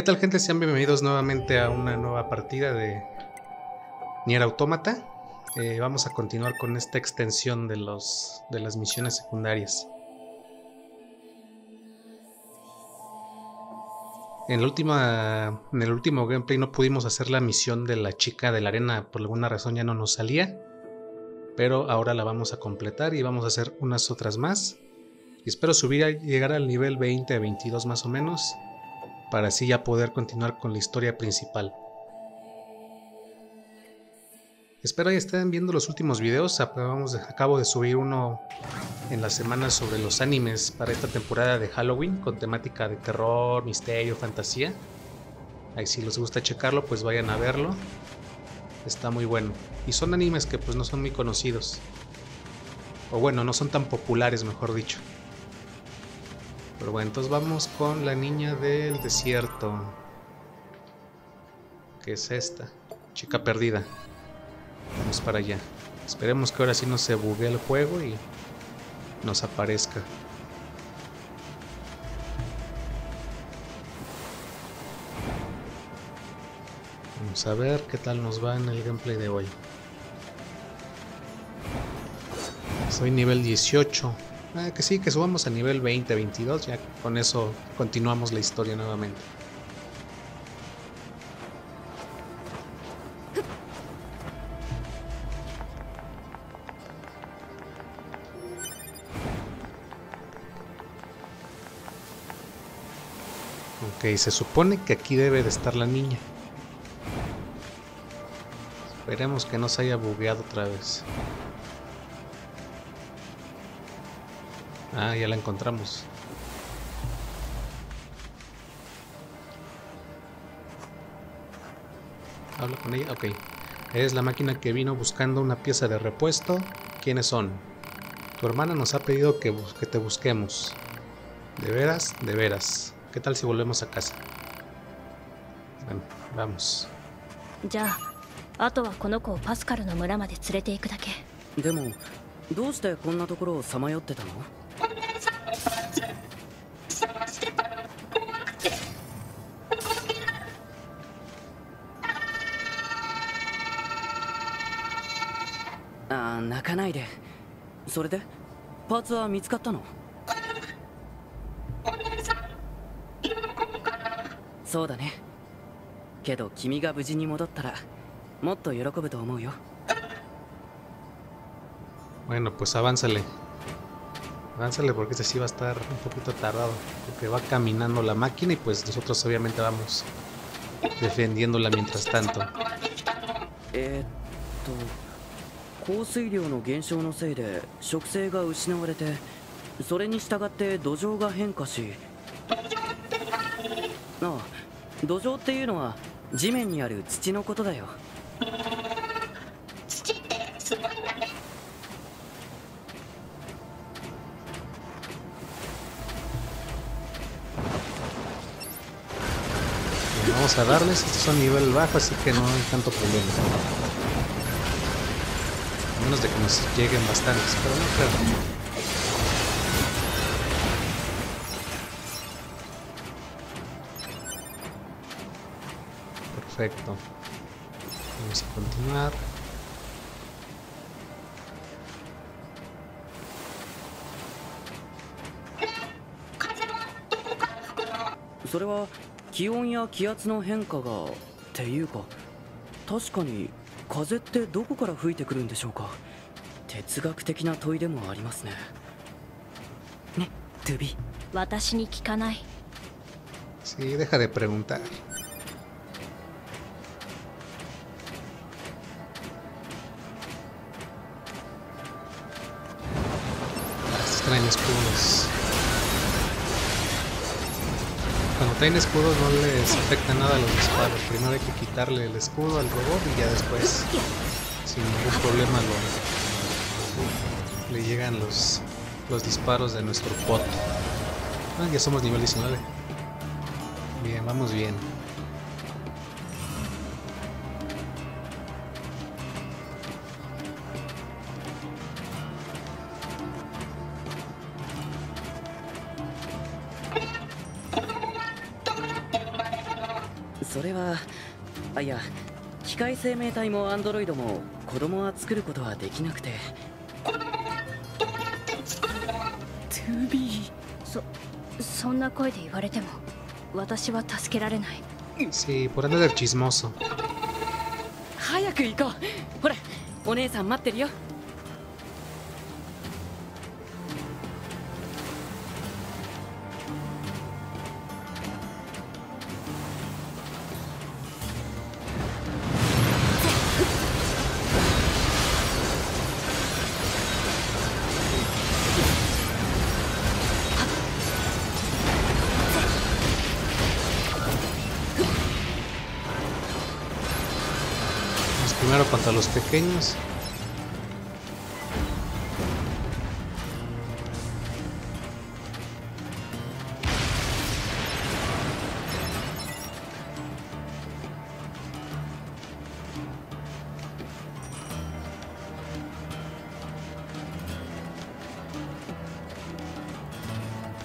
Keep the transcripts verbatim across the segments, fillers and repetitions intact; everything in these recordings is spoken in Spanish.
¿Qué tal, gente? Sean bienvenidos nuevamente a una nueva partida de NieR Automata. Eh, vamos a continuar con esta extensión de, los, de las misiones secundarias. En, la última, en el último gameplay no pudimos hacer la misión de la chica de la arena, por alguna razón ya no nos salía. Pero ahora la vamos a completar y vamos a hacer unas otras más. Y espero subir a llegar al nivel veinte a veintidós más o menos, para así ya poder continuar con la historia principal. Espero que estén viendo los últimos videos. Acabo de subir uno en la semana sobre los animes para esta temporada de Halloween, con temática de terror, misterio, fantasía. Ahí si les gusta checarlo, pues vayan a verlo. Está muy bueno. Y son animes que pues no son muy conocidos. O bueno, no son tan populares, mejor dicho. Pero bueno, entonces vamos con la niña del desierto. ¿Qué es esta? Chica perdida. Vamos para allá. Esperemos que ahora sí no se buguee el juego y nos aparezca. Vamos a ver qué tal nos va en el gameplay de hoy. Soy nivel dieciocho. Ah, que sí, que subamos a nivel veinte, veintidós. Ya con eso continuamos la historia nuevamente. Ok, se supone que aquí debe de estar la niña. Esperemos que no se haya bugueado otra vez. Ah, ya la encontramos. Habla con ella, ok. Es la máquina que vino buscando una pieza de repuesto. ¿Quiénes son? Tu hermana nos ha pedido que, que te busquemos. De veras, de veras. ¿Qué tal si volvemos a casa? Bueno, vamos. Ya, ahora solo voy a llevar a la niña a Pascal. Pero, ¿por qué te has ido? Bueno, pues avánzale. Avánzale porque este sí va a estar un poquito tardado. Porque va caminando la máquina y pues nosotros obviamente vamos defendiéndola mientras tanto. Eh... 降水量の減少のせいで植生が失われて、それに従って土壌が変化し、あ、土壌っていうのは地面にある土のことだよ。土ってすごいんだね。Vamos a darles, estos son nivel bajo, así que no hay tanto problema. De que nos lleguen bastantes, pero no creo. Perfecto. Vamos a continuar. Eso es el 風ってどこから吹いてくるんでしょうか。哲学的な問いでもありますね。ね、トゥビ。私に聞かない。Sí, deja de preguntar. Traen escudos. Cuando traen escudos no les afecta nada a los disparos. Primero hay que quitarle el escudo al robot y ya después, sin ningún problema, lo, le llegan los, los disparos de nuestro pot. Ah, ya somos nivel diecinueve. Bien, vamos bien. それは、あ、いや、機械生命体もアンドロイドも子供は作ることはできなくて。To be。そ、そんな声で言われても、私は助けられない。Sí, por andar chismoso. 早く行こう。ほら、お姉さん待ってるよ。Primero contra los pequeños.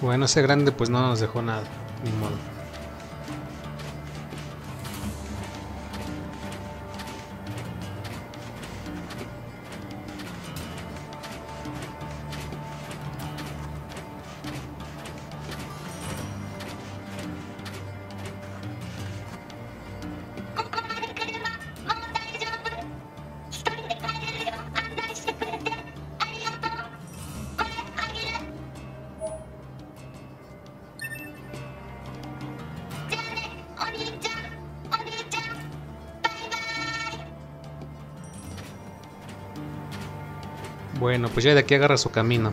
Bueno, ese grande pues no nos dejó nada, ni modo. Bueno, pues ya de aquí agarra su camino.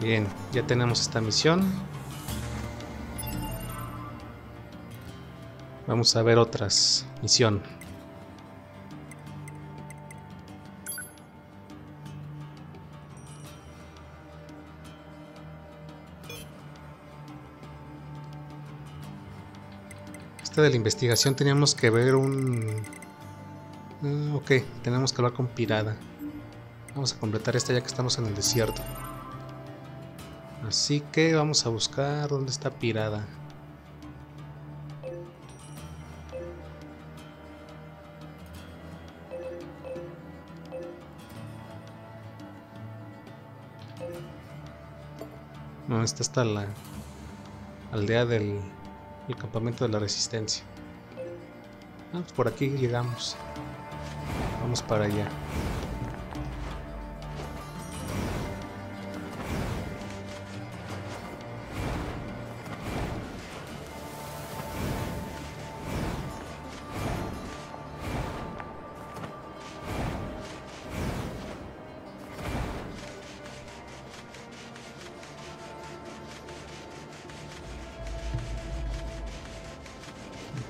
Bien, ya tenemos esta misión. Vamos a ver otras misión. Esta de la investigación teníamos que ver un... Uh, ok, tenemos que hablar con Pirada. Vamos a completar esta ya que estamos en el desierto. Así que vamos a buscar dónde está Pirada. No, esta está la aldea del el campamento de la resistencia. Ah, pues por aquí llegamos. Vamos para allá.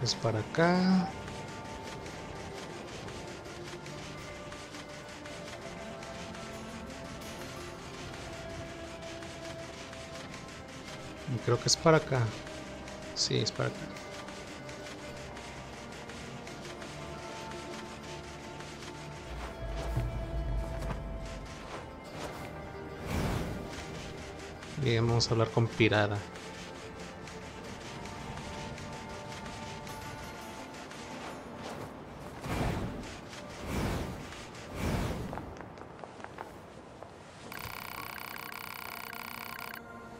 Es para acá. Y creo que es para acá. Sí, es para acá. Bien, vamos a hablar con Pirada.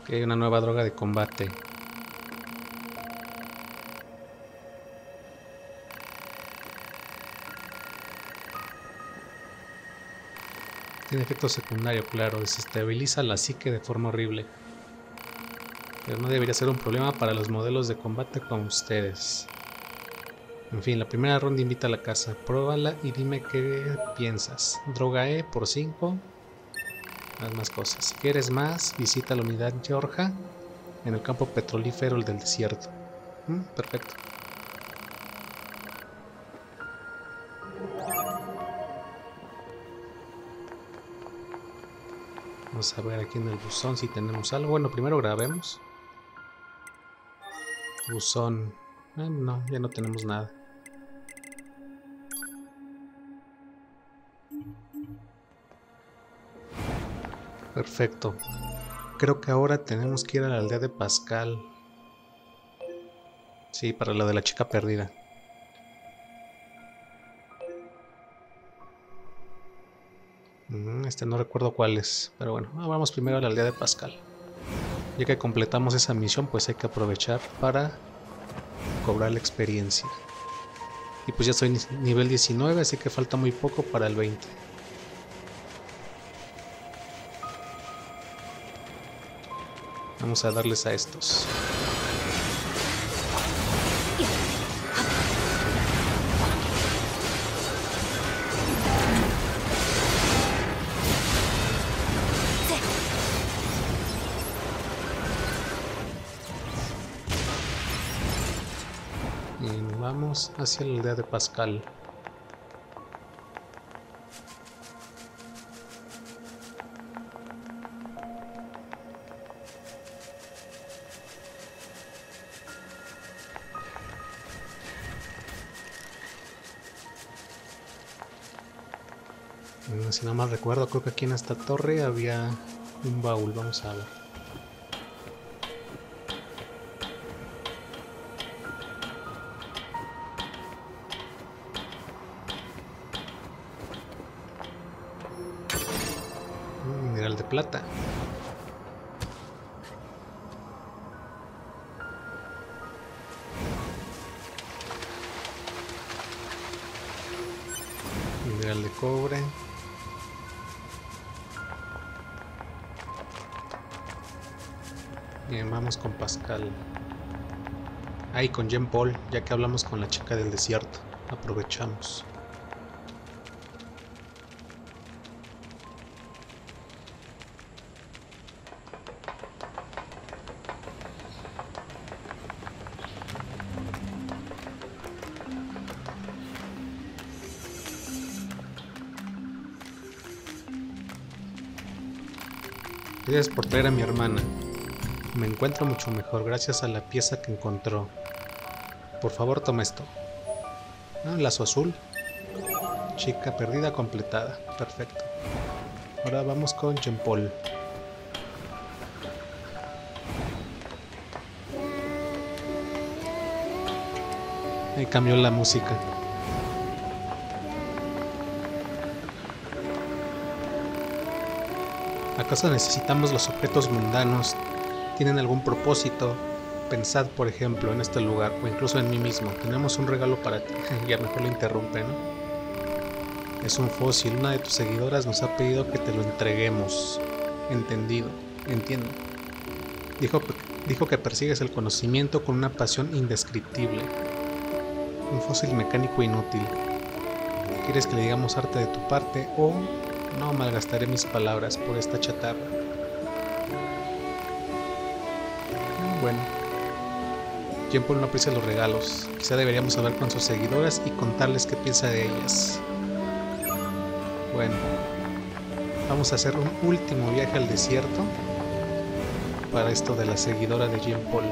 Hay una nueva droga de combate. Tiene efecto secundario, claro. Desestabiliza la psique de forma horrible. Pero no debería ser un problema para los modelos de combate como ustedes. En fin, la primera ronda invita a la casa. Pruébala y dime qué piensas. Droga E por cinco. Más cosas. Si quieres más, visita la unidad YoRHa en el campo petrolífero del desierto. ¿Mm? Perfecto. Vamos a ver aquí en el buzón si tenemos algo. Bueno, primero grabemos. Buzón. Eh, no, ya no tenemos nada. Perfecto. Creo que ahora tenemos que ir a la aldea de Pascal. Sí, para la de la chica perdida. Este no recuerdo cuál es, pero bueno, vamos primero a la aldea de Pascal. Ya que completamos esa misión, pues hay que aprovechar para cobrar la experiencia. Y pues ya soy nivel diecinueve, así que falta muy poco para el veinte. Vamos a darles a estos. Hacia la aldea de Pascal. Bueno, si no mal recuerdo, creo que aquí en esta torre había un baúl. Vamos a ver. Plata. Mineral de cobre. Bien, vamos con Pascal. Ahí con Jean-Paul, ya que hablamos con la chica del desierto. Aprovechamos. Gracias por traer a mi hermana. Me encuentro mucho mejor gracias a la pieza que encontró. Por favor, toma esto. Ah, lazo azul. Chica perdida completada. Perfecto. Ahora vamos con Jean-Paul. Ahí cambió la música. ¿Acaso necesitamos los objetos mundanos? ¿Tienen algún propósito? Pensad, por ejemplo, en este lugar o incluso en mí mismo. Tenemos un regalo para ti. Ya mejor lo interrumpe, ¿no? Es un fósil. Una de tus seguidoras nos ha pedido que te lo entreguemos. Entendido. Entiendo. Dijo, dijo que persigues el conocimiento con una pasión indescriptible. Un fósil mecánico inútil. ¿Quieres que le digamos arte de tu parte o...? No malgastaré mis palabras por esta chatarra. Bueno, Jean-Paul no aprecia los regalos. Quizá deberíamos hablar con sus seguidoras y contarles qué piensa de ellas. Bueno, vamos a hacer un último viaje al desierto para esto de la seguidora de Jean-Paul.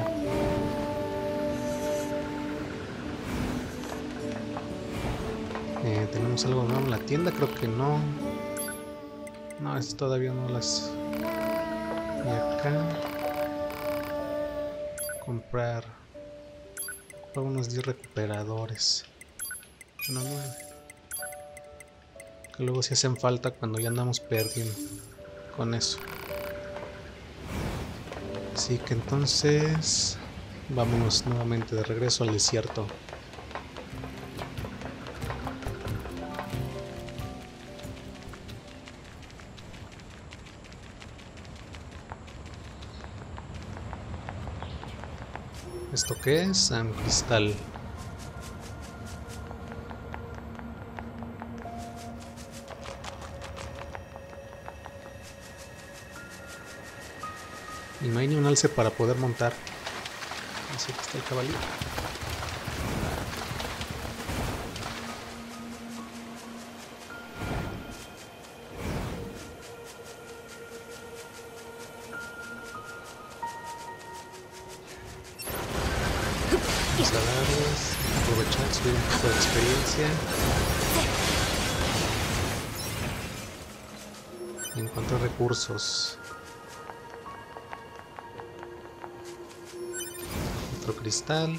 Eh, ¿Tenemos algo nuevo en la tienda? Creo que no. No, es todavía no las... Y acá... Comprar... Comprar unos diez recuperadores. No, no. Que luego sí hacen falta cuando ya andamos perdiendo. Con eso. Así que entonces... Vámonos nuevamente de regreso al desierto. ¿Esto qué es? Un cristal. Y no hay ni un alce para poder montar. Así que está el caballo. saladas, aprovechar subir un poco de experiencia. Y encontrar recursos. Otro cristal.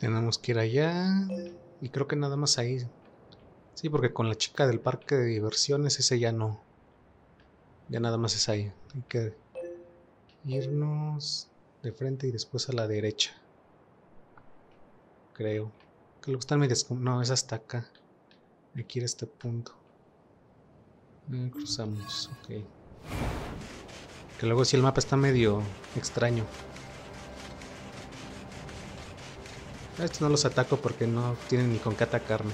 Tenemos que ir allá y creo que nada más ahí. Sí, porque con la chica del parque de diversiones ese ya no. Ya nada más es ahí. Hay que irnos de frente y después a la derecha. Creo. Que lo que están medio... No, es hasta acá. Hay que ir a este punto. Eh, cruzamos, ok. Que luego sí el mapa está medio extraño. Estos no los ataco porque no tienen ni con qué atacarme.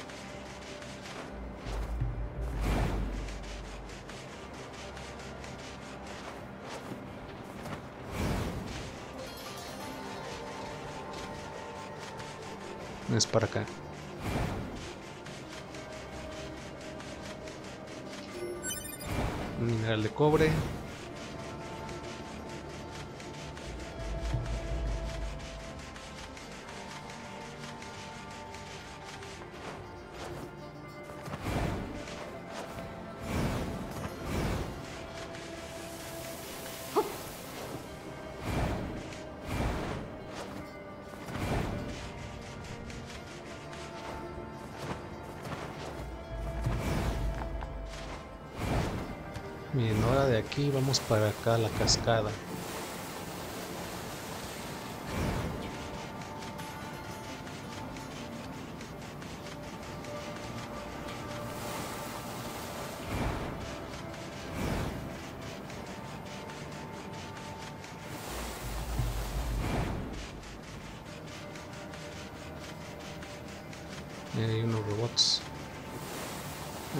No es para acá. Un mineral de cobre. Bien, ahora de aquí vamos para acá a la cascada. Ahí hay unos robots.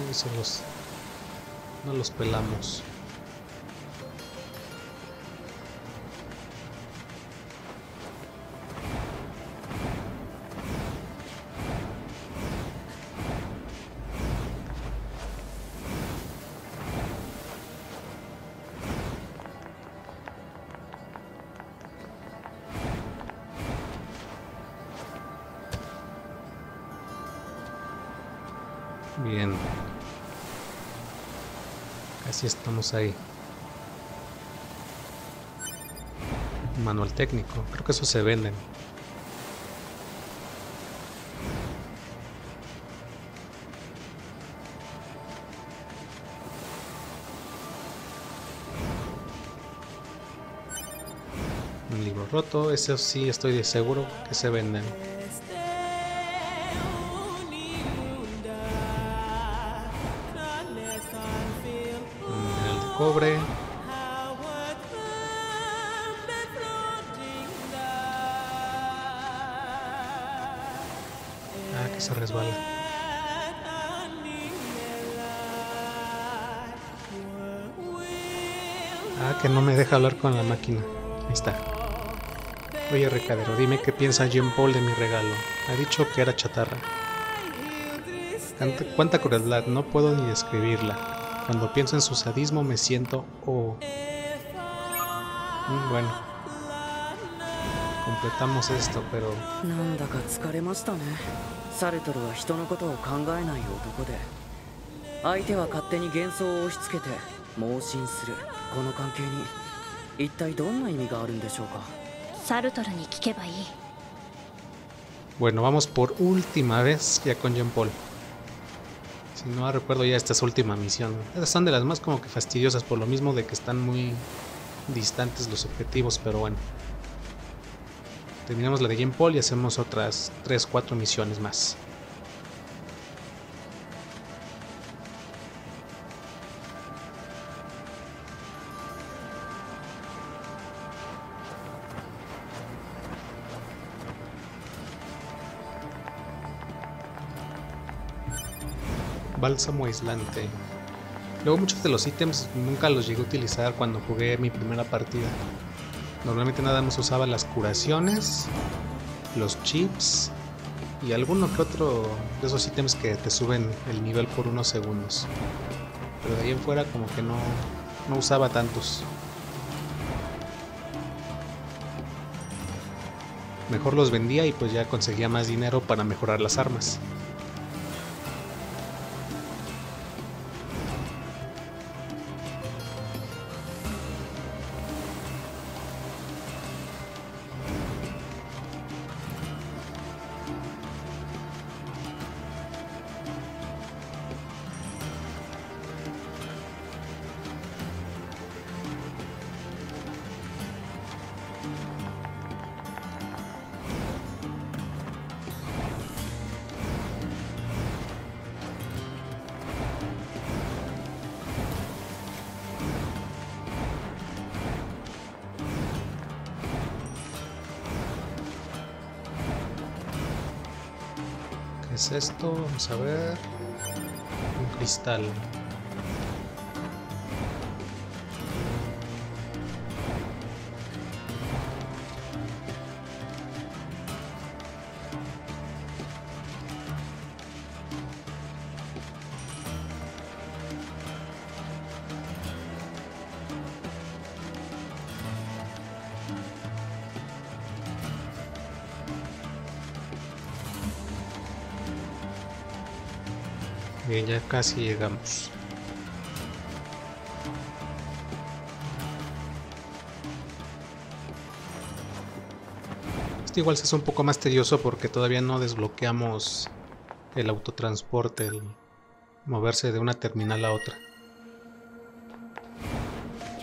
Ahí son los... No los pelamos. Bien. Así estamos ahí. Manual técnico. Creo que eso se venden. Un libro roto. Eso sí estoy de seguro que se venden. Cobre. Ah, que se resbala. Ah, que no me deja hablar con la máquina. Ahí está. Oye, recadero, dime qué piensa Jean-Paul de mi regalo. Ha dicho que era chatarra. Cuánta crueldad, no puedo ni describirla. Cuando pienso en su sadismo me siento... Oh. Bueno. Completamos esto, pero... 一体どんな意味があるんでしょうか。サルトルに聞けばいい。 Bueno, vamos por última vez ya con Jean-Paul. Si no recuerdo ya esta es última misión. Estas son de las más como que fastidiosas por lo mismo de que están muy distantes los objetivos, pero bueno. Terminamos la de Jean-Paul y hacemos otras tres, cuatro misiones más. Bálsamo aislante. Luego muchos de los ítems nunca los llegué a utilizar cuando jugué mi primera partida. Normalmente nada más usaba las curaciones, los chips y alguno que otro de esos ítems que te suben el nivel por unos segundos. Pero de ahí en fuera como que no, no usaba tantos. Mejor los vendía y pues ya conseguía más dinero para mejorar las armas. Esto, vamos a ver, un cristal. Bien, ya casi llegamos. Este igual se hace un poco más tedioso porque todavía no desbloqueamos el autotransporte, el moverse de una terminal a otra.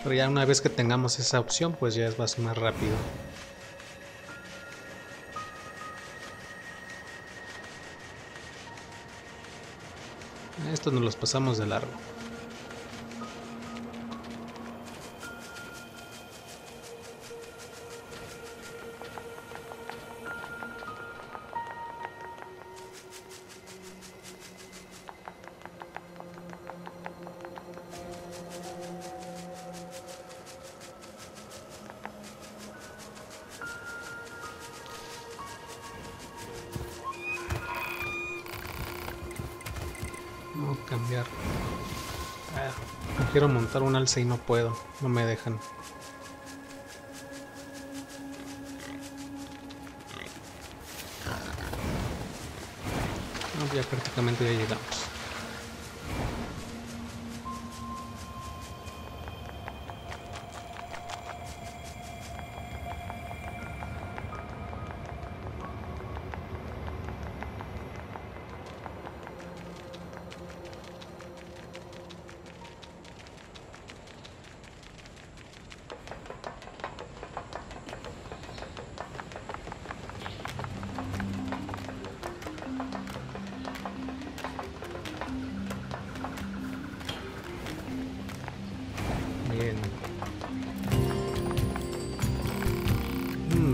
Pero ya una vez que tengamos esa opción, pues ya es más, más rápido. Estos nos los pasamos de largo. Cambiar. Ah, quiero montar un alce y no puedo, no me dejan. No, ya prácticamente ya llegamos.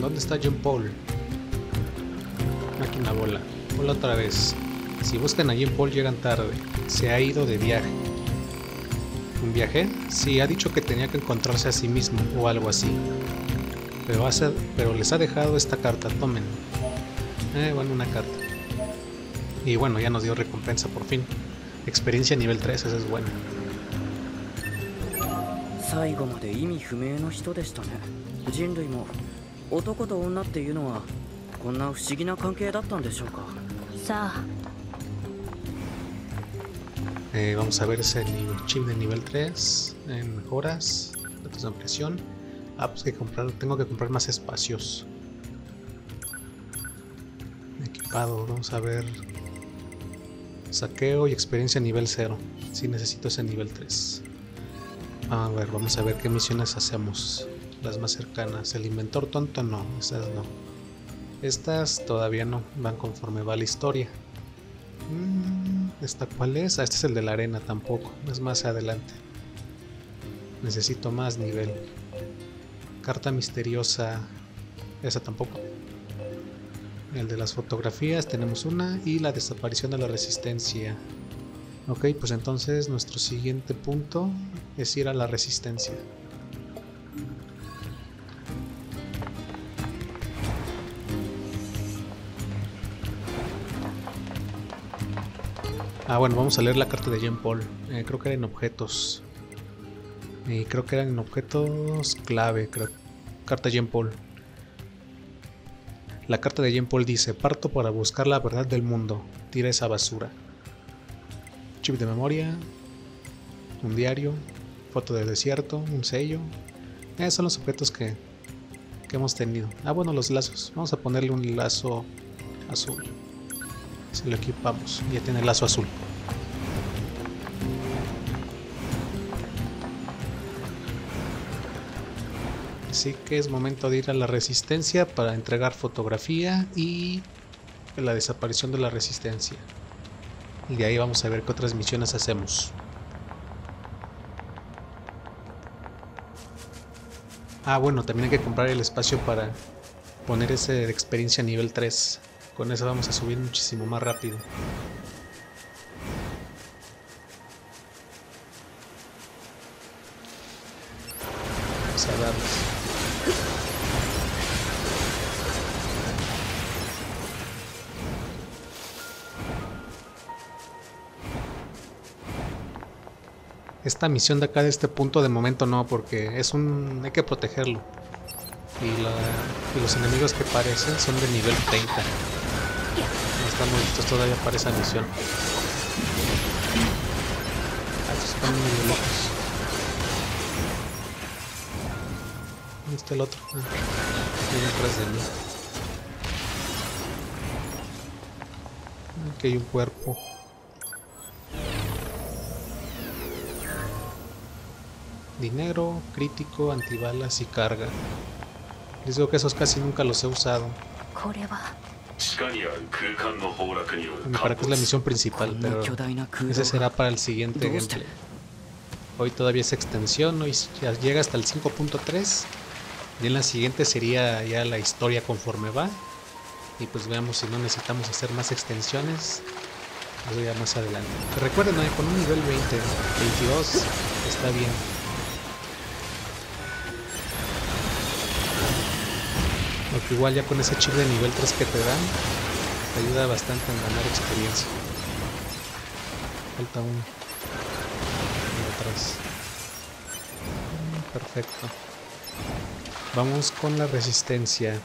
¿Dónde está Jean-Paul? Máquina bola. Hola otra vez. Si buscan a Jean-Paul llegan tarde. Se ha ido de viaje. ¿Un viaje? Sí, ha dicho que tenía que encontrarse a sí mismo o algo así. Pero, hace, pero les ha dejado esta carta. Tomen. Eh, bueno, una carta. Y bueno, ya nos dio recompensa por fin. Experiencia nivel tres, esa es buena. 男と女っていうのはこんな不思議な関係だったんでしょうか。さあ。Eh, vamos a ver ese chip de nivel tres en mejoras, datos de ampliación. Ah, pues que comprar, tengo que comprar más espacios. Equipado, vamos a ver. Saqueo y experiencia nivel cero. Sí, necesito ese nivel tres. A ver, vamos a ver qué misiones hacemos. Las más cercanas. El inventor tonto no, esas no. Estas todavía no, van conforme va la historia. ¿Esta cuál es? Ah, este es el de la arena, tampoco. Es más adelante. Necesito más nivel. Carta misteriosa. Esa tampoco. El de las fotografías tenemos una. Y la desaparición de la resistencia. Ok, pues entonces nuestro siguiente punto es ir a la resistencia. Ah, bueno, vamos a leer la carta de Jean-Paul. Eh, creo que eran objetos. Y creo que eran objetos clave, creo. Carta de Jean-Paul. La carta de Jean-Paul dice: parto para buscar la verdad del mundo. Tira esa basura. Chip de memoria. Un diario. Foto del desierto. Un sello. Eh, son los objetos que, que hemos tenido. Ah, bueno, los lazos. Vamos a ponerle un lazo azul. Si lo equipamos, ya tiene el lazo azul. Así que es momento de ir a la resistencia para entregar fotografía y la desaparición de la resistencia. Y de ahí vamos a ver qué otras misiones hacemos. Ah, bueno, también hay que comprar el espacio para poner ese de experiencia nivel tres. Con eso vamos a subir muchísimo más rápido. Vamos a darles. Esta misión de acá de este punto de momento no, porque es un... hay que protegerlo. Y, la... y los enemigos que parecen son de nivel treinta. Estamos listos todavía para esa misión. Ah, estos están muy locos. ¿Dónde está el otro? Ah, viene atrás de mí. Aquí hay un cuerpo. Dinero, crítico, antibalas y carga. Les digo que esos casi nunca los he usado. Me parece que es la misión principal, pero ese será para el siguiente gameplay. Hoy todavía es extensión, hoy ya llega hasta el cinco punto tres. Y en la siguiente sería ya la historia conforme va. Y pues veamos si no necesitamos hacer más extensiones. Eso ya más adelante. Pero recuerden, ¿eh? Con un nivel veinte, veintidós está bien. Porque igual ya con ese chip de nivel tres que te dan, te ayuda bastante en ganar experiencia. Falta uno. Atrás. Perfecto. Vamos con la resistencia.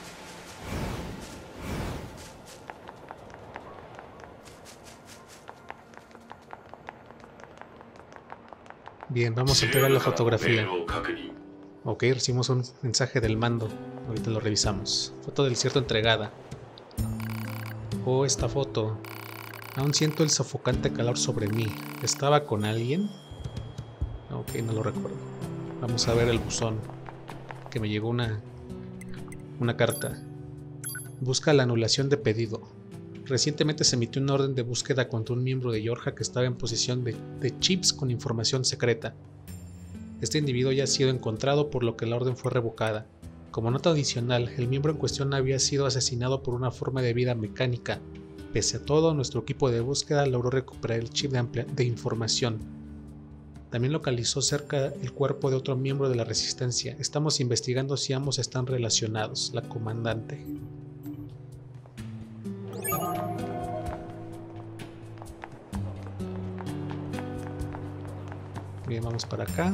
Bien, vamos a entregar la fotografía. Ok, recibimos un mensaje del mando. Ahorita lo revisamos. Foto del desierto entregada. Oh, esta foto. Aún siento el sofocante calor sobre mí. ¿Estaba con alguien? Ok, no lo recuerdo. Vamos a ver el buzón. Que me llegó una, una carta. Busca la anulación de pedido. Recientemente se emitió una orden de búsqueda contra un miembro de YoRHa que estaba en posesión de, de chips con información secreta. Este individuo ya ha sido encontrado, por lo que la orden fue revocada. Como nota adicional, el miembro en cuestión había sido asesinado por una forma de vida mecánica. Pese a todo, nuestro equipo de búsqueda logró recuperar el chip de, amplia de información. También localizó cerca el cuerpo de otro miembro de la resistencia. Estamos investigando si ambos están relacionados, la comandante. Bien, vamos para acá.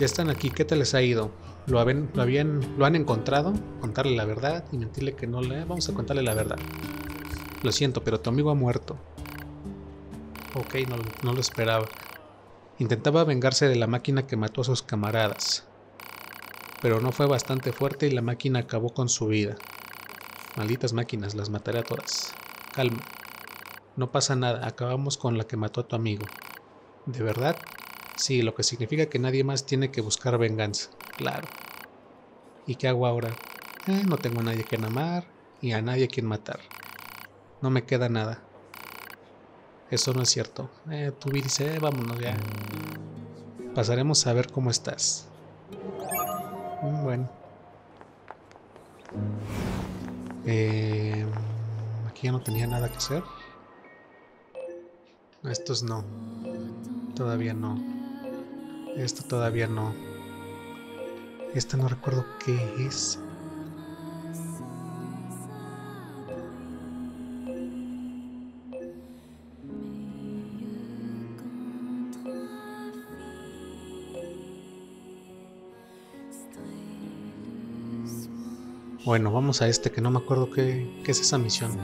Ya están aquí, ¿qué te les ha ido? ¿Lo, haben, lo, habían, ¿Lo han encontrado? Contarle la verdad y mentirle que no le... Vamos a contarle la verdad. Lo siento, pero tu amigo ha muerto. Ok, no, no lo esperaba. Intentaba vengarse de la máquina que mató a sus camaradas. pero no fue bastante fuerte y la máquina acabó con su vida. Malditas máquinas, las mataré a todas. Calma. No pasa nada, acabamos con la que mató a tu amigo. ¿De verdad? Sí, lo que significa que nadie más tiene que buscar venganza. Claro. ¿Y qué hago ahora? Eh, no tengo a nadie quien amar y a nadie quien matar. No me queda nada. Eso no es cierto. Eh, tú dice, eh, vámonos ya. Pasaremos a ver cómo estás. Bueno. Eh, aquí ya no tenía nada que hacer. Estos no. Todavía no. Esto todavía no. Esta no recuerdo qué es. Bueno, vamos a este que no me acuerdo qué, qué es esa misión.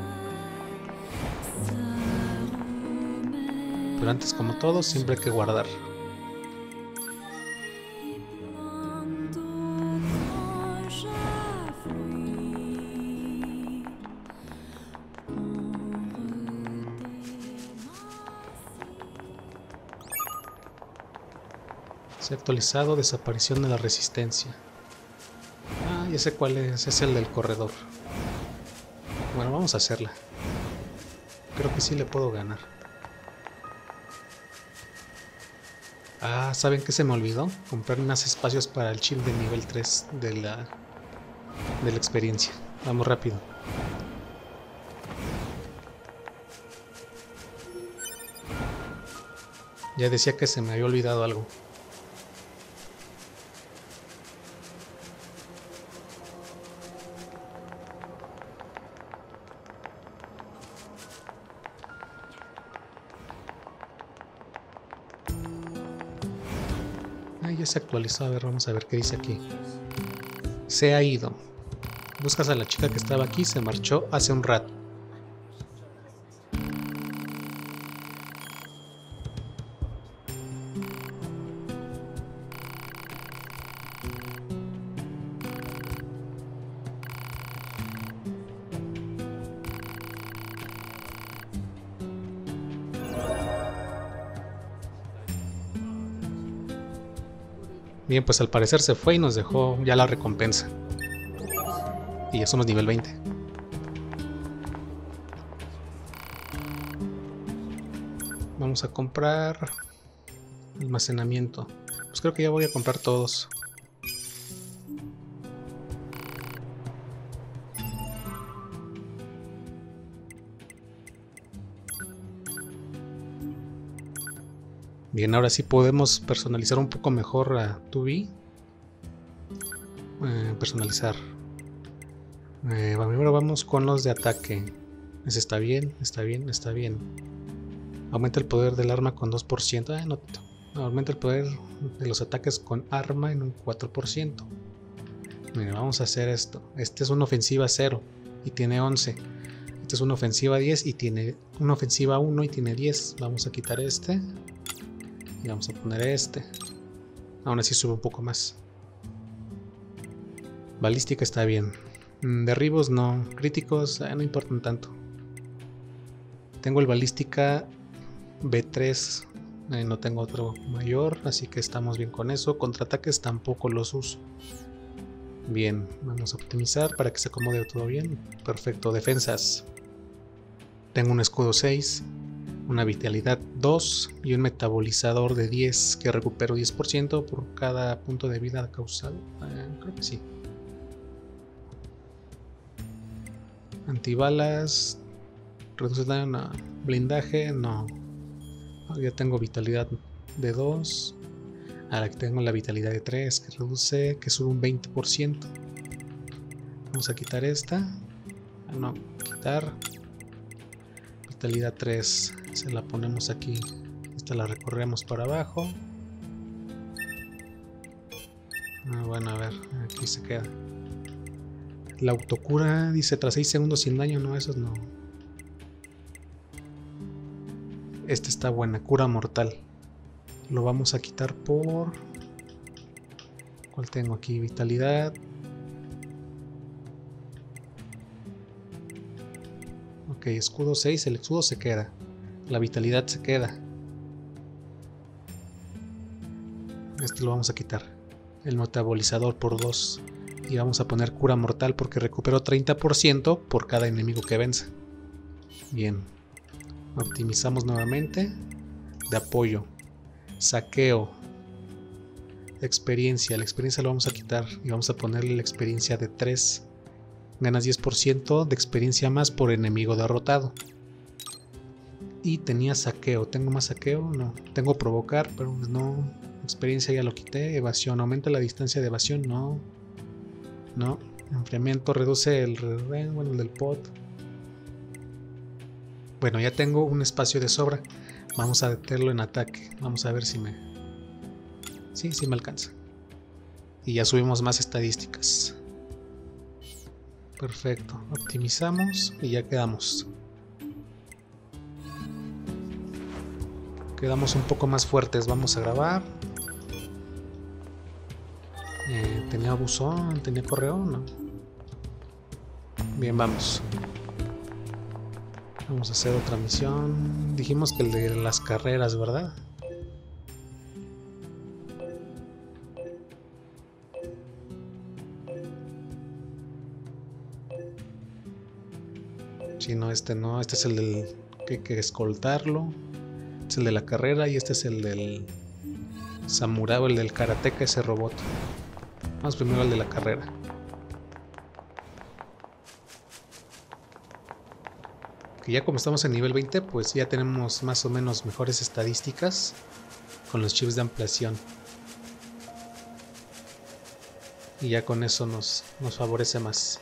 Pero antes, como todo, siempre hay que guardar. Se ha actualizado desaparición de la resistencia. Ah, ya sé cuál es, es el del corredor. Bueno, vamos a hacerla. Creo que sí le puedo ganar. Ah, ¿saben qué se me olvidó? Comprar más espacios para el chip de nivel tres de la, de la experiencia. Vamos rápido. Ya decía que se me había olvidado algo. Ya se actualizó, a ver, vamos a ver qué dice aquí. Se ha ido. Buscas a la chica que estaba aquí, se marchó hace un rato. Bien, pues al parecer se fue y nos dejó ya la recompensa. Y ya somos nivel veinte. Vamos a comprar almacenamiento. Pues creo que ya voy a comprar todos. Bien, ahora sí podemos personalizar un poco mejor a dos B. Eh, personalizar. Eh, primero vamos con los de ataque. Ese está bien, está bien, está bien. Aumenta el poder del arma con dos por ciento. Eh, no, no, aumenta el poder de los ataques con arma en un cuatro por ciento. Mira, vamos a hacer esto. Este es una ofensiva cero y tiene once. Este es una ofensiva diez y tiene una ofensiva uno y tiene diez. Vamos a quitar este. Y vamos a poner este. Aún así sube un poco más. Balística está bien. Derribos no. Críticos eh, no importan tanto. Tengo el balística B tres. Eh, no tengo otro mayor. Así que estamos bien con eso. Contraataques tampoco los uso. Bien. Vamos a optimizar para que se acomode todo bien. Perfecto. Defensas. Tengo un escudo seis. Una vitalidad dos y un metabolizador de diez que recupero diez por ciento por cada punto de vida causado. Eh, creo que sí. Antibalas. Reduce daño a blindaje. No. Oh, ya tengo vitalidad de dos. Ahora que tengo la vitalidad de tres que reduce, que sube un veinte por ciento. Vamos a quitar esta. No, quitar. Vitalidad tres. Se la ponemos aquí. Esta la recorremos para abajo. Ah, bueno, a ver, aquí se queda. La autocura dice tras seis segundos sin daño. No, esos no. Esta está buena, cura mortal. Lo vamos a quitar por ¿Cuál tengo aquí? Vitalidad. Ok, escudo seis, el escudo se queda. La vitalidad se queda. Este lo vamos a quitar. El metabolizador por dos. Y vamos a poner cura mortal porque recuperó treinta por ciento por cada enemigo que vence. Bien. Optimizamos nuevamente. De apoyo. Saqueo. Experiencia. La experiencia lo vamos a quitar. Y vamos a ponerle la experiencia de tres. Ganas diez por ciento de experiencia más por enemigo derrotado. Y tenía saqueo. ¿Tengo más saqueo? No. Tengo provocar, pero no. Experiencia ya lo quité. Evasión. ¿Aumenta la distancia de evasión? No. No, enfriamiento reduce el, bueno, el del pot. Bueno, ya tengo un espacio de sobra. Vamos a meterlo en ataque. Vamos a ver si me... Sí, sí me alcanza. Y ya subimos más estadísticas. Perfecto. Optimizamos y ya quedamos. Quedamos un poco más fuertes. Vamos a grabar. Eh, ¿Tenía buzón? ¿Tenía correo? No. Bien, vamos. Vamos a hacer otra misión. Dijimos que el de las carreras, ¿verdad? Sí, no, este no. Este es el del que hay que escoltarlo. Este es el de la carrera y este es el del samurái, el del karateka, ese robot. Vamos primero al de la carrera. Que ya como estamos en nivel veinte, pues ya tenemos más o menos mejores estadísticas con los chips de ampliación. Y ya con eso nos, nos favorece más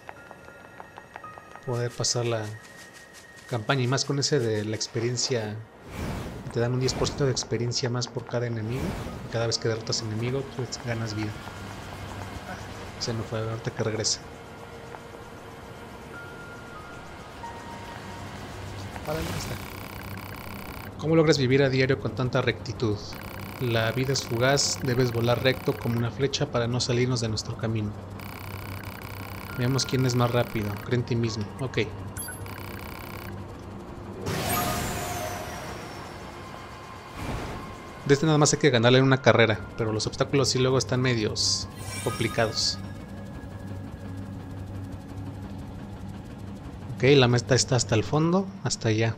poder pasar la campaña. Y más con ese de la experiencia. Te dan un diez por ciento de experiencia más por cada enemigo. Cada vez que derrotas enemigo, pues ganas vida. Se me fue, ahorita que regrese. ¿Cómo logras vivir a diario con tanta rectitud? La vida es fugaz, debes volar recto como una flecha para no salirnos de nuestro camino. Veamos quién es más rápido. Cree en ti mismo. Ok. De este nada más hay que ganarle en una carrera, pero los obstáculos sí luego están medios complicados. Ok, la meta está hasta el fondo, hasta allá.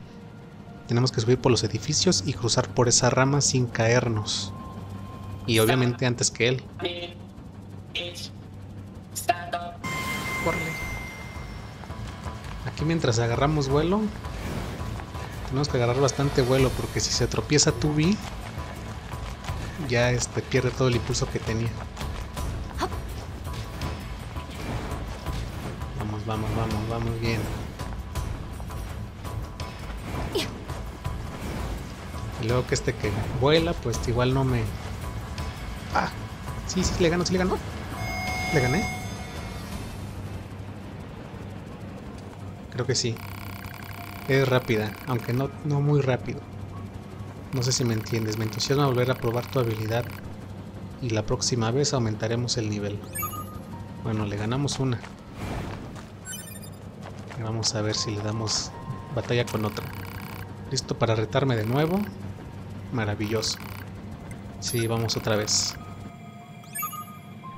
Tenemos que subir por los edificios y cruzar por esa rama sin caernos. Y obviamente antes que él. Corre. Aquí mientras agarramos vuelo, tenemos que agarrar bastante vuelo porque si se tropieza Tubi, ya este pierde todo el impulso que tenía. Vamos, vamos, vamos, vamos bien. Y luego que este que vuela, pues igual no me... Ah, sí, sí, le ganó, sí le ganó. Le gané. Creo que sí. Es rápida, aunque no, no muy rápido. No sé si me entiendes, me entusiasma volver a probar tu habilidad y la próxima vez aumentaremos el nivel. Bueno, le ganamos una. Vamos a ver si le damos batalla con otra. ¿Listo para retarme de nuevo? Maravilloso. Sí, vamos otra vez.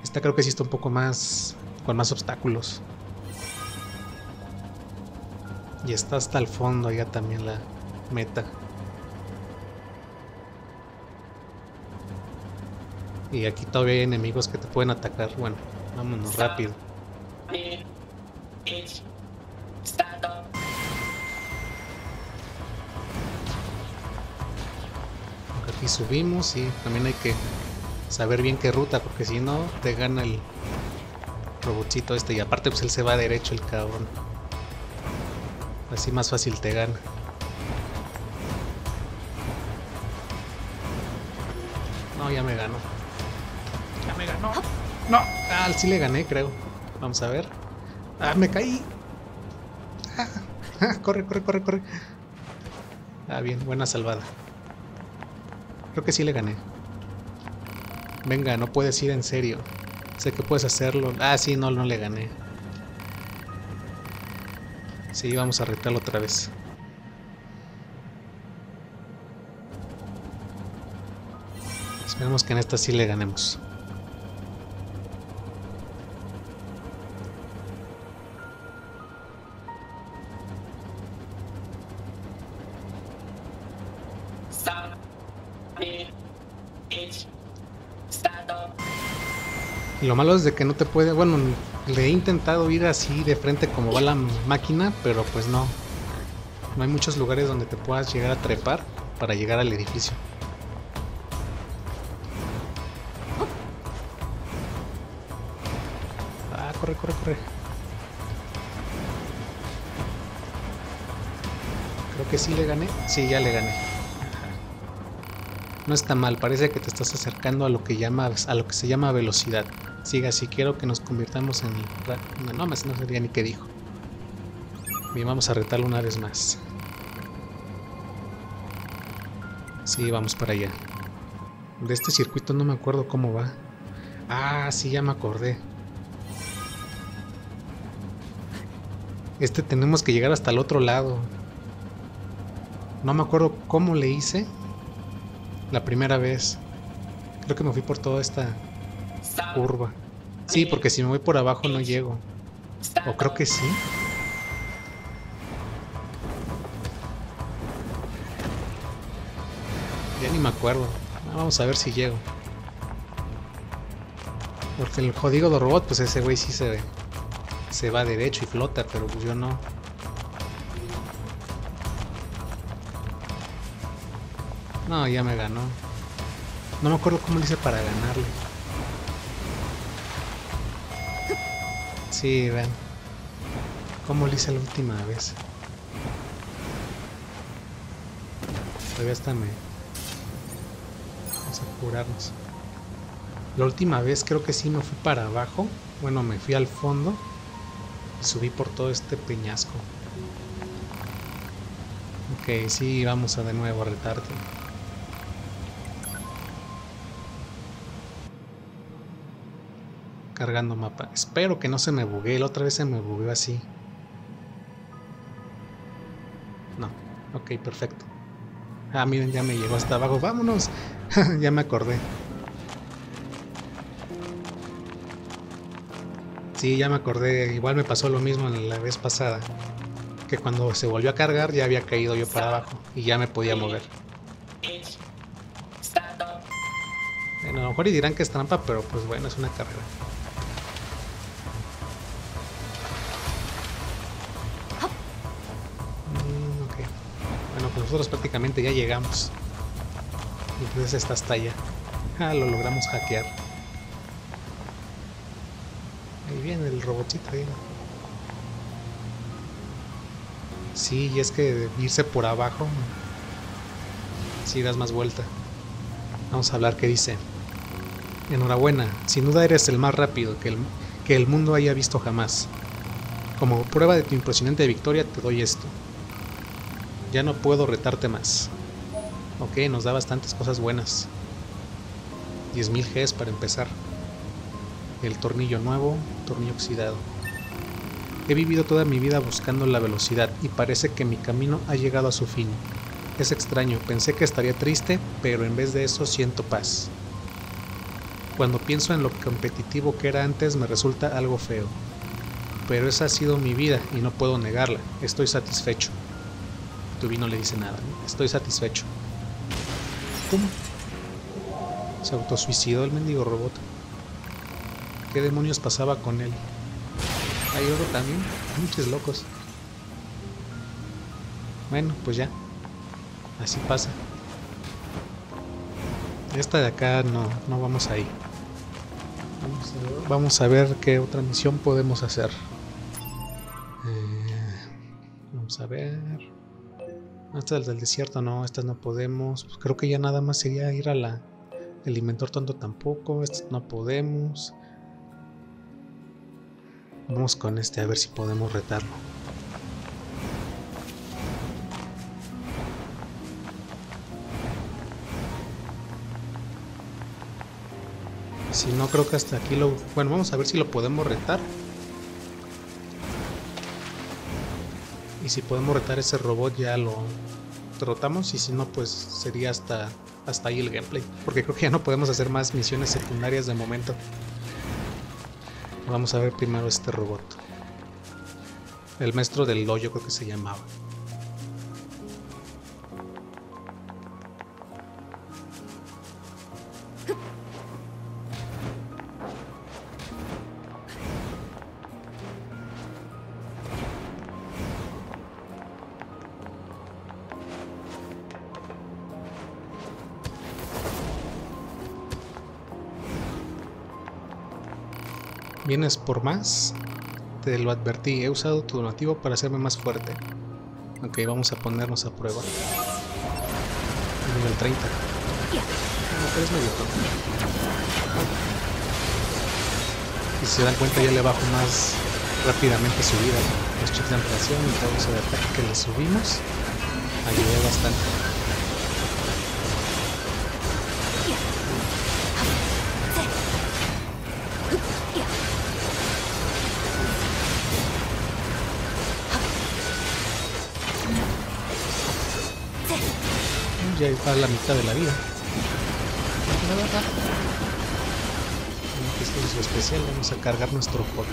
Esta creo que sí está un poco más... con más obstáculos. Y está hasta el fondo allá también la meta. Y aquí todavía hay enemigos que te pueden atacar. Bueno, vámonos rápido. Aquí subimos y también hay que saber bien qué ruta, porque si no te gana el robotcito este. Y aparte pues él se va derecho, el cabrón. Así más fácil te gana. No, ya me ganó. No, no, ah, sí le gané, creo. Vamos a ver. Ah, me caí. Ah, ah, corre, corre, corre, corre. Ah, bien, buena salvada. Creo que sí le gané. Venga, no puedes ir en serio. Sé que puedes hacerlo. Ah, sí, no, no le gané. Sí, vamos a retarlo otra vez. Esperemos que en esta sí le ganemos. Lo malo es de que no te puede... Bueno, le he intentado ir así de frente como va la máquina, pero pues no. No hay muchos lugares donde te puedas llegar a trepar para llegar al edificio. Ah, corre, corre, corre. Creo que sí le gané. Sí, ya le gané. No está mal, parece que te estás acercando a lo que llamas, a lo que se llama velocidad. Siga así, quiero que nos convirtamos en... No, no, no sabía ni qué dijo. Bien, vamos a retarlo una vez más. Sí, vamos para allá. De este circuito no me acuerdo cómo va. Ah, sí, ya me acordé. Este tenemos que llegar hasta el otro lado. No me acuerdo cómo le hice la primera vez. Creo que me fui por toda esta... curva. Sí, porque si me voy por abajo no llego. O creo que sí. Ya ni me acuerdo. Vamos a ver si llego. Porque el jodido de robot, pues ese güey sí se ve. Se va derecho y flota, pero pues yo no. No, ya me ganó. No me acuerdo cómo lo hice para ganarle. Sí, ven. ¿Cómo lo hice la última vez? Todavía está me... Vamos a curarnos. La última vez creo que sí me fui para abajo. Bueno, me fui al fondo. Y subí por todo este peñasco. Ok, sí, vamos a de nuevo a retarte. Cargando mapa. Espero que no se me buguee. La otra vez se me bugueó así. No. Ok, perfecto. Ah, miren, ya me llegó hasta abajo. ¡Vámonos! Ya me acordé. Sí, ya me acordé. Igual me pasó lo mismo la vez pasada. Que cuando se volvió a cargar ya había caído yo para abajo. Y ya me podía mover. Bueno, a lo mejor y dirán que es trampa, pero pues bueno, es una carrera. Nosotros prácticamente ya llegamos. Entonces esta está allá. Ah, lo logramos hackear. Ahí viene el robotito ahí. Sí, y es que irse por abajo. Sí, das más vuelta. Vamos a hablar qué dice. Enhorabuena, sin duda eres el más rápido que el, que el mundo haya visto jamás. Como prueba de tu impresionante victoria te doy esto. Ya no puedo retarte más. Ok, nos da bastantes cosas buenas. diez mil Gs para empezar. El tornillo nuevo, tornillo oxidado. He vivido toda mi vida buscando la velocidad y parece que mi camino ha llegado a su fin. Es extraño, pensé que estaría triste, pero en vez de eso siento paz. Cuando pienso en lo competitivo que era antes me resulta algo feo. Pero esa ha sido mi vida y no puedo negarla, estoy satisfecho. Tubi no le dice nada, ¿no? Estoy satisfecho. ¡Pum! Se autosuicidó el mendigo robot. ¿Qué demonios pasaba con él? ¿Hay oro también? Muchos locos. Bueno, pues ya. Así pasa. Esta de acá no, no vamos ahí. Vamos a ver, vamos a ver qué otra misión podemos hacer. Eh, vamos a ver... Esta del desierto no, estas no podemos. Pues creo que ya nada más sería ir a la... El inventor tonto tampoco, estas no podemos. Vamos con este a ver si podemos retarlo. Si no, creo que hasta aquí lo... Bueno, vamos a ver si lo podemos retar. Y si podemos retar ese robot ya lo derrotamos. Y si no, pues sería hasta, hasta ahí el gameplay. Porque creo que ya no podemos hacer más misiones secundarias de momento. Vamos a ver primero este robot. El maestro del dojo creo que se llamaba. ¿Vienes por más? Te lo advertí, he usado tu donativo para hacerme más fuerte. Ok, vamos a ponernos a prueba. Nivel treinta. No, pero es medio tonto. Y si se dan cuenta, ya le bajo más rápidamente su vida. Los chips de ampliación y todo eso de ataque que le subimos ayudó bastante. Ya está a la mitad de la vida. Esto es lo especial. Vamos a cargar nuestro pollo.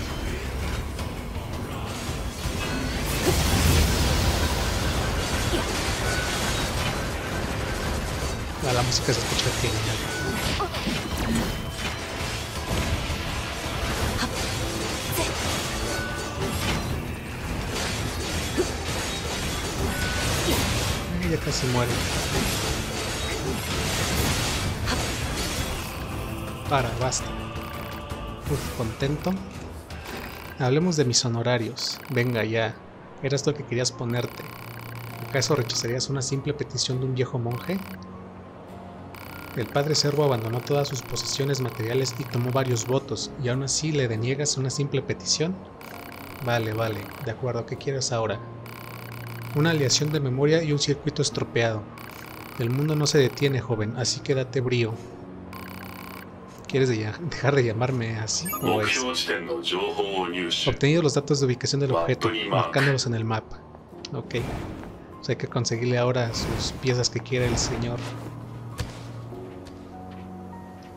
La, la música se escucha genial. Ya casi muere. Para, basta. Uf, contento. Hablemos de mis honorarios. Venga ya. Era esto que querías ponerte. ¿Acaso rechazarías una simple petición de un viejo monje? El padre Cervo abandonó todas sus posesiones materiales y tomó varios votos, y aún así le deniegas una simple petición. Vale, vale. De acuerdo, ¿qué quieres ahora? Una aleación de memoria y un circuito estropeado. El mundo no se detiene, joven, así que date brío. ¿Quieres dejar de llamarme así? ¿O es? Obtenidos los datos de ubicación del objeto, marcándolos en el mapa. Ok. O sea, hay que conseguirle ahora sus piezas que quiere el señor.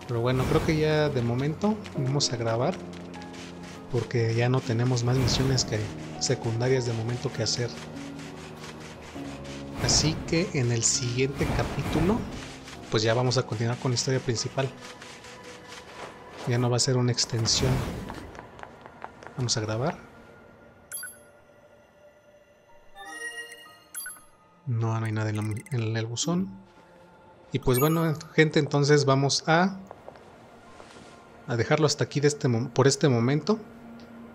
Pero bueno, creo que ya de momento vamos a grabar. Porque ya no tenemos más misiones que secundarias de momento que hacer. Así que en el siguiente capítulo, pues ya vamos a continuar con la historia principal. Ya no va a ser una extensión. Vamos a grabar. No, no hay nada en, la, en el buzón. Y pues bueno, gente, entonces vamos a, a dejarlo hasta aquí de este, por este momento.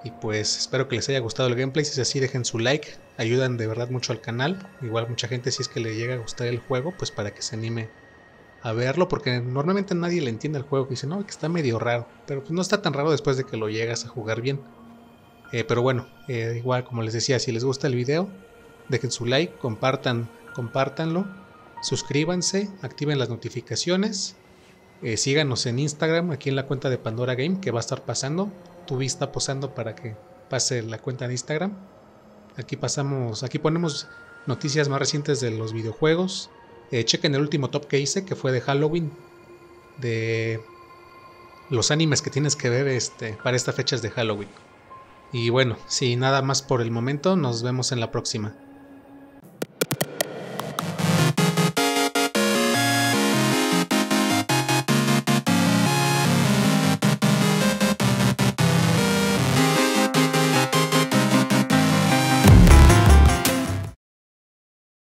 Y pues espero que les haya gustado el gameplay. Si es así, dejen su like, ayudan de verdad mucho al canal. Igual mucha gente, si es que le llega a gustar el juego, pues para que se anime a verlo, porque normalmente nadie le entiende el juego, que dice, no, que está medio raro, pero pues no está tan raro después de que lo llegas a jugar bien. Eh, pero bueno, eh, igual como les decía, si les gusta el video, dejen su like, compartan, compártanlo, suscríbanse, activen las notificaciones, eh, síganos en Instagram, aquí en la cuenta de Pandora Game, que va a estar pasando. Tubi está posando para que pase la cuenta de Instagram. Aquí pasamos, aquí ponemos noticias más recientes de los videojuegos. Eh, chequen el último top que hice, que fue de Halloween, de los animes que tienes que ver este, para estas fechas de Halloween. Y bueno, sin nada más por el momento, nos vemos en la próxima.